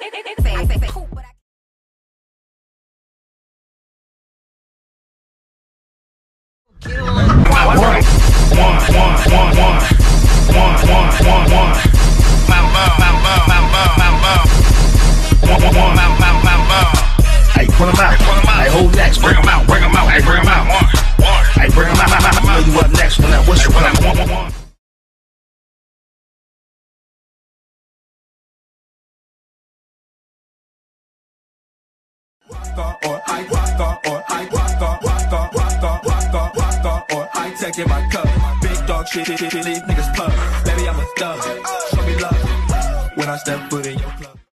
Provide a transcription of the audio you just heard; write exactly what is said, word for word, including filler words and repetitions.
Or I rock or I rock rock rock rock rock rock or I take in my cup. Big dog shit, shit, shit, these niggas puff. Baby, I'm a thug. Show me love when I step foot in your club.